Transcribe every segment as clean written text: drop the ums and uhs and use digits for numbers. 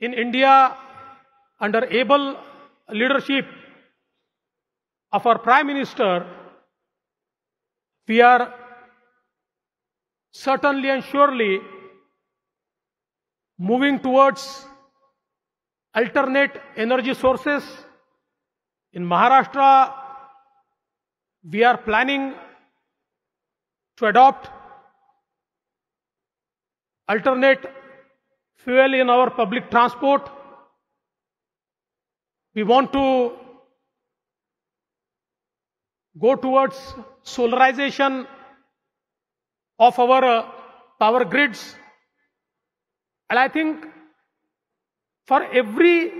In India, under able leadership of our Prime Minister, we are certainly and surely moving towards alternate energy sources. In Maharashtra, we are planning to adopt alternate fuel in our public transport. We want to go towards solarization of our power grids. And I think for every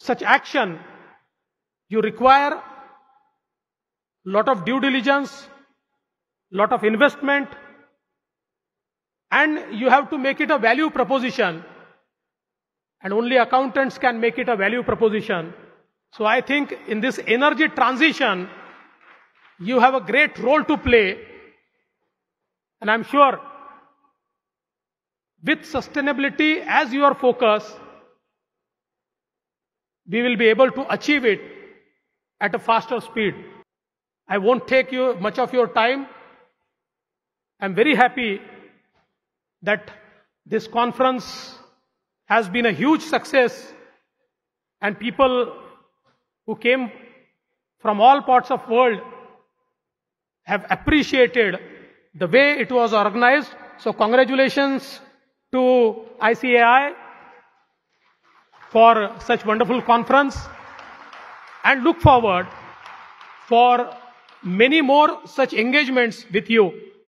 such action, you require a lot of due diligence, a lot of investment, and you have to make it a value proposition. And only accountants can make it a value proposition. So I think in this energy transition, you have a great role to play. And I'm sure with sustainability as your focus, we will be able to achieve it at a faster speed. I won't take you much of your time. I'm very happy that this conference has been a huge success, and people who came from all parts of the world have appreciated the way it was organized. So congratulations to ICAI for such wonderful conference, and look forward for many more such engagements with you.